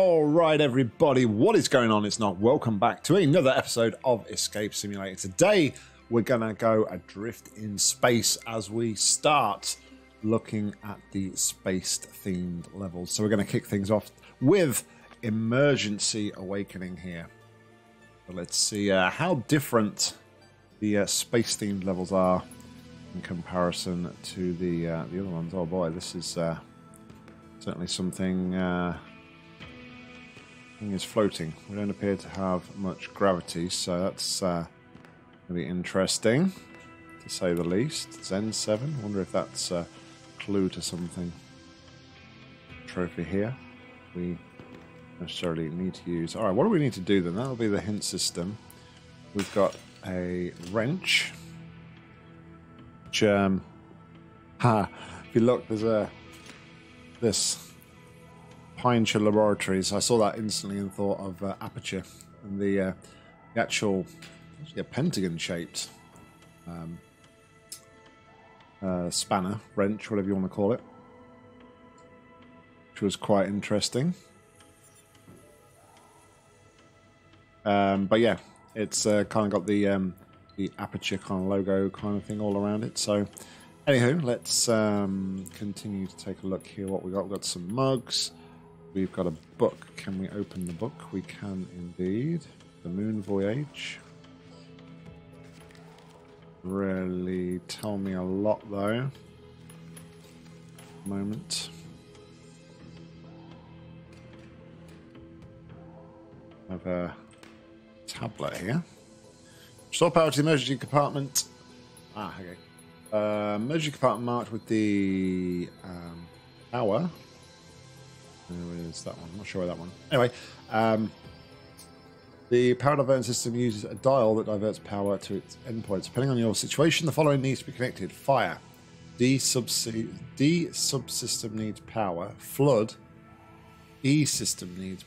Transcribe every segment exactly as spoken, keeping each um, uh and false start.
All right, everybody, what is going on? It's Nock. Welcome back to another episode of Escape Simulator. Today, we're going to go adrift in space as we start looking at the space-themed levels. So we're going to kick things off with Emergency Awakening here. But let's see uh, how different the uh, space-themed levels are in comparison to the, uh, the other ones. Oh, boy, this is uh, certainly something... Uh, Thing is floating. We don't appear to have much gravity, so that's uh, really interesting, to say the least. Zen seven. I wonder if that's a clue to something. Trophy here. We necessarily need to use. All right, what do we need to do then? That'll be the hint system. We've got a wrench. Which, um, ha! If you look, there's a this. Pinecher Laboratories. I saw that instantly and thought of uh, Aperture and the, uh, the actual actually a pentagon-shaped um, uh, spanner, wrench, whatever you want to call it, which was quite interesting. Um, but yeah, it's uh, kind of got the um, the Aperture kind of logo kind of thing all around it. So, anywho, let's um, continue to take a look here. What we got? We've got some mugs. We've got a book. Can we open the book? We can indeed. The Moon Voyage. Really tell me a lot though. Moment. I have a tablet here. Restore power to the emergency compartment. Ah, okay. Uh, emergency compartment marked with the um, power. Where is that one? I'm not sure where that one. Anyway, um, the power diverting system uses a dial that diverts power to its endpoints. Depending on your situation, the following needs to be connected: fire, D subsy D subsystem needs power, flood, E system needs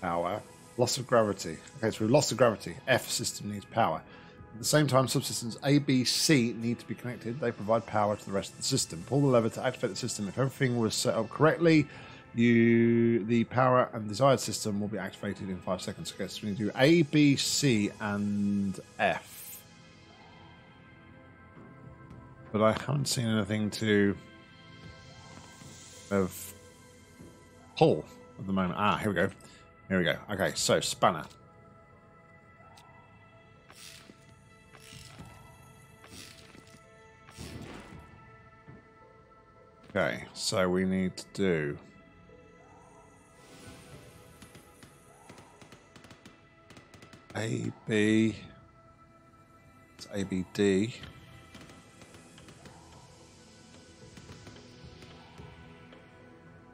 power, loss of gravity. Okay, so we've lost the gravity. F system needs power. At the same time, subsystems A, B, C need to be connected. They provide power to the rest of the system. Pull the lever to activate the system. If everything was set up correctly, you the power and desired system will be activated in five seconds. Okay, so we need to do A, B, C, and F. But I haven't seen anything to of pull at the moment. Ah, here we go. Here we go. Okay, so spanner. Okay, so we need to do. A, B, it's A, B, D.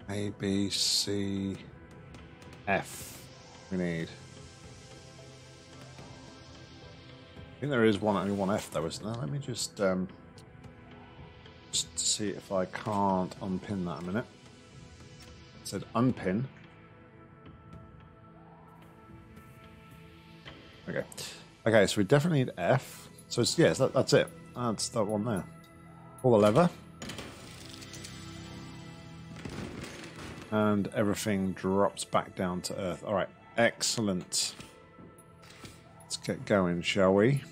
A, B, C, F we need. I think there is one, only one F though, isn't there? Let me just, um, just see if I can't unpin that a minute. It said unpin. Okay, okay. So we definitely need F. So it's, yes, that, that's it. That's that one there. Pull the lever, and everything drops back down to Earth. All right, excellent. Let's get going, shall we?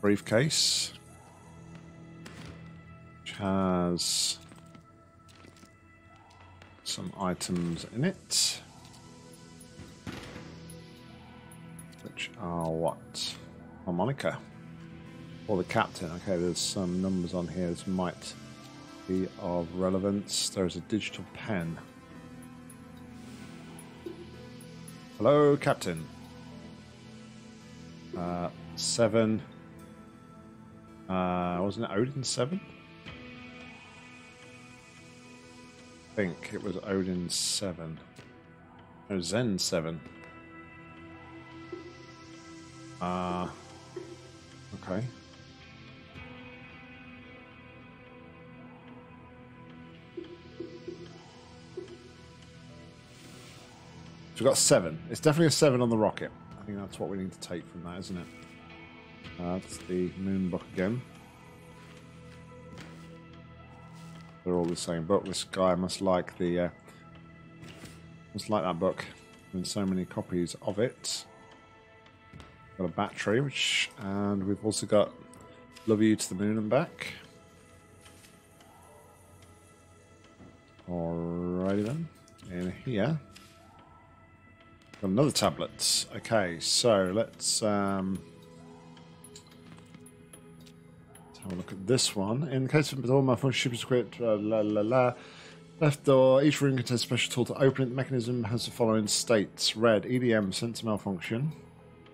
Briefcase, which has some items in it. Are oh, what? Harmonica. Or the captain. Okay, there's some numbers on here that might be of relevance. There's a digital pen. Hello, captain. Uh, seven. Uh, wasn't it Odin seven? I think it was Odin seven. No, Zen seven. Uh, okay. So we've got seven. It's definitely a seven on the rocket. I think that's what we need to take from that, isn't it? Uh, that's the moon book again. They're all the same book. This guy must like the uh, Just like that book. And so many copies of it. Got a battery, which, and we've also got Love You to the Moon and Back. Alrighty then. In here. Got another tablet. Okay, so let's um let's have a look at this one. In case of all my function super equipped, uh, la la la. Left door, each room contains a special tool to open it. The mechanism has the following states. Red, E D M, sensor malfunction.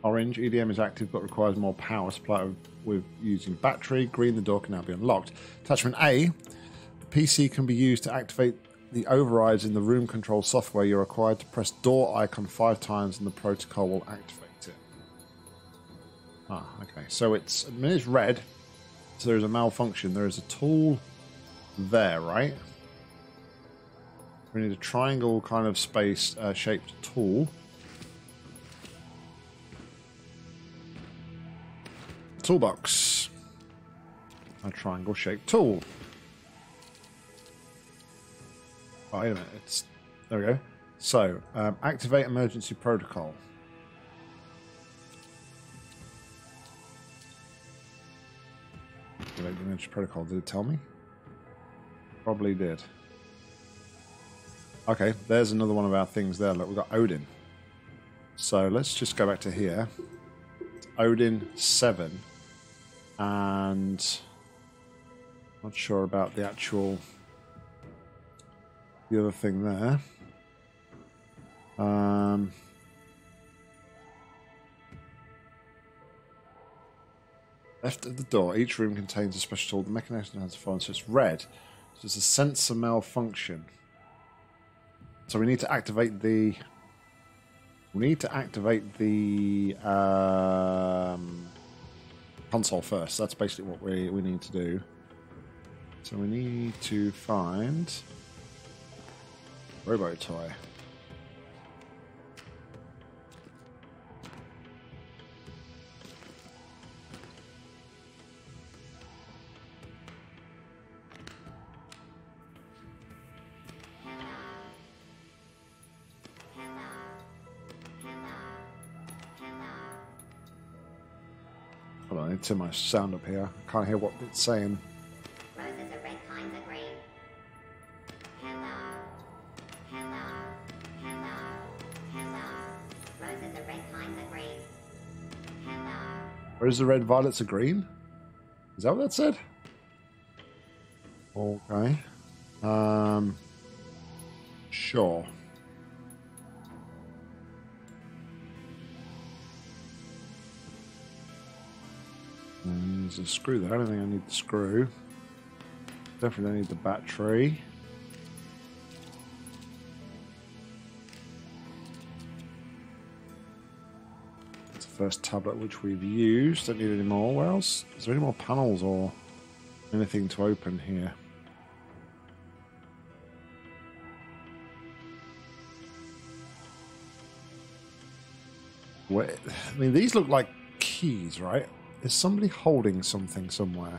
Orange, E D M is active but requires more power supply with using battery. Green, the door can now be unlocked. Attachment A, the P C can be used to activate the overrides in the room control software. You're required to press door icon five times and the protocol will activate it. Ah, okay. So it's, I mean, it's red, so there is a malfunction. There is a tool there, right? We need a triangle kind of space uh, shaped tool. Toolbox. A triangle shaped tool. Oh, wait a minute. It's, there we go. So, um, activate emergency protocol. Activate emergency protocol. Did it tell me? Probably did. Okay, there's another one of our things there. Look, we've got Odin. So let's just go back to here. It's Odin seven. And not sure about the actual... the other thing there. Um, left of the door. Each room contains a special tool. The mechanism has a phone, so it's red. So it's a sensor malfunction. So we need to activate the. We need to activate the um, console first. That's basically what we we need to do. So we need to find Robo Toy. I need to turn my sound up here. I can't hear what it's saying. Roses are red, kinds are green. Hello, hello, hello, hello. Roses are red, kinds are green. Hello. Roses are red, violets are green? Is that what that said? Okay. Um. Sure. There's a screw there. I don't think I need the screw. Definitely don't need the battery. That's the first tablet which we've used. Don't need any more. Where else? Is there any more panels or anything to open here? Wait. I mean, these look like keys, right? Is somebody holding something somewhere?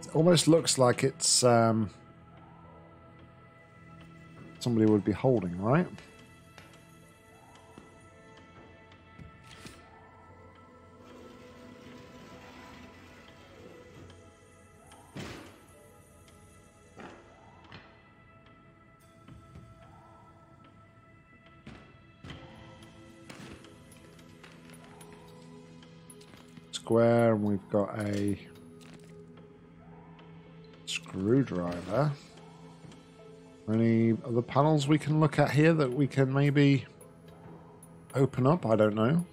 It almost looks like it's um, somebody would be holding, right? Square, and we've got a screwdriver. Any other panels we can look at here that we can maybe open up? I don't know.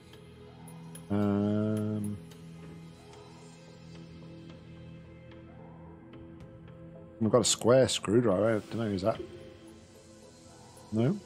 Um, we've got a square screwdriver. I don't know, is that? No?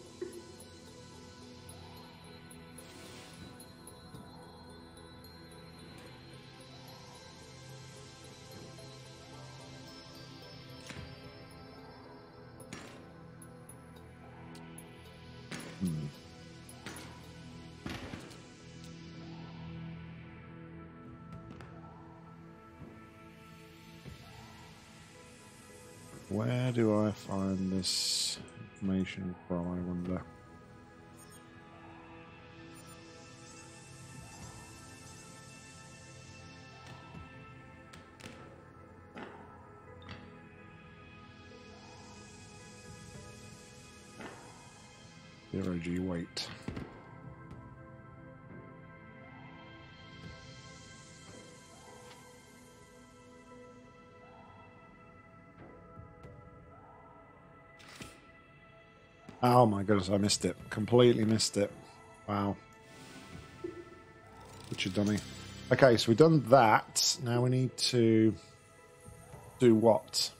Where do I find this information from, I wonder? Zero G weight. Oh my goodness, I missed it. Completely missed it. Wow. What you dummy. Okay, so we've done that. Now we need to do what?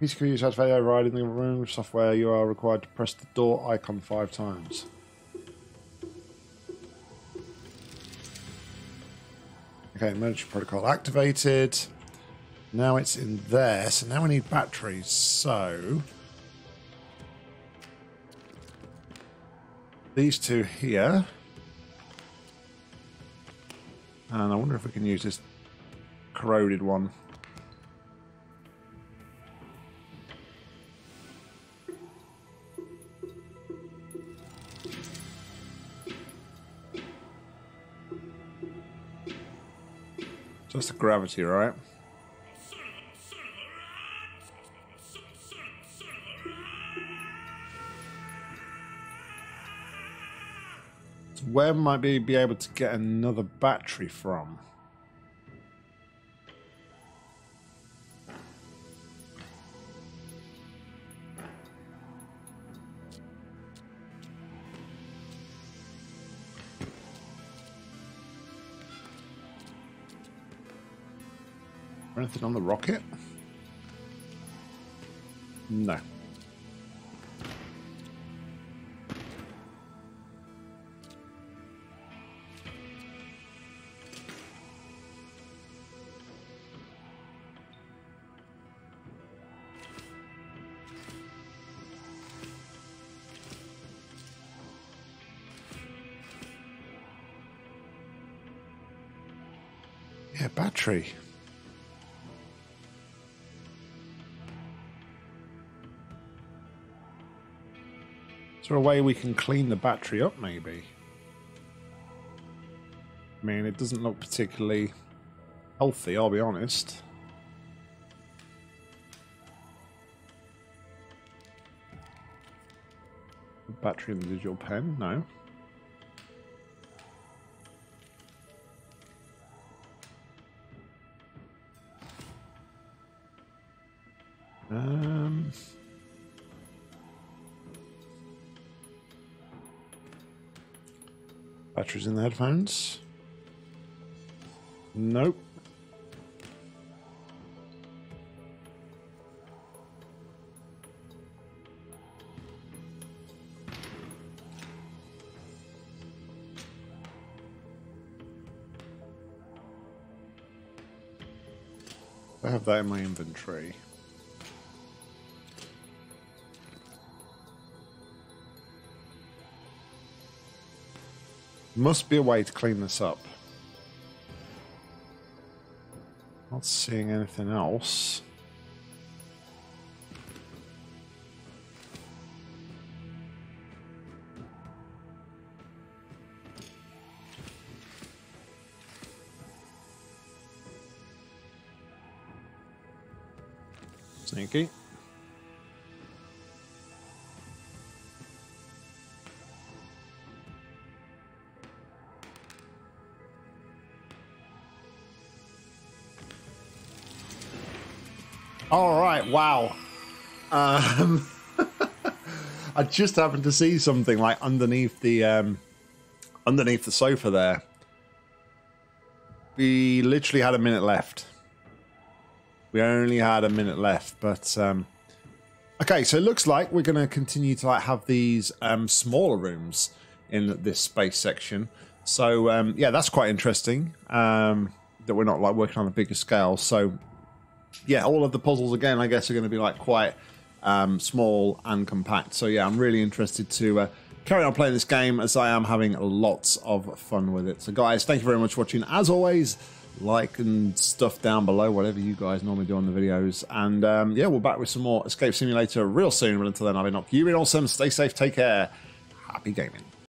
Piece of computer activated override in the room software. You are required to press the door icon five times. Okay, emergency protocol activated. Now it's in there. So now we need batteries. So... these two here, and I wonder if we can use this corroded one. So that's the gravity, right? Where might we be able to get another battery from? Anything on the rocket? No. Yeah, battery. Is there a way we can clean the battery up, maybe? I mean, it doesn't look particularly healthy, I'll be honest. Battery in the digital pen? No. Um, batteries in the headphones? Nope. I have that in my inventory. Must be a way to clean this up. Not seeing anything else. Sneaky. All right, wow. Um, I just happened to see something like underneath the um, underneath the sofa there. We literally had a minute left. We only had a minute left, but um, okay. So it looks like we're going to continue to like have these um, smaller rooms in this space section. So um, yeah, that's quite interesting um, that we're not like working on a bigger scale. So. Yeah, all of the puzzles again, I guess, are going to be like quite um, small and compact. So yeah, I'm really interested to uh, carry on playing this game as I am having lots of fun with it. So guys, thank you very much for watching. As always, like and stuff down below, whatever you guys normally do on the videos. And um, yeah, we're back with some more Escape Simulator real soon. But until then, I've been Nock. You've been awesome. Stay safe. Take care. Happy gaming.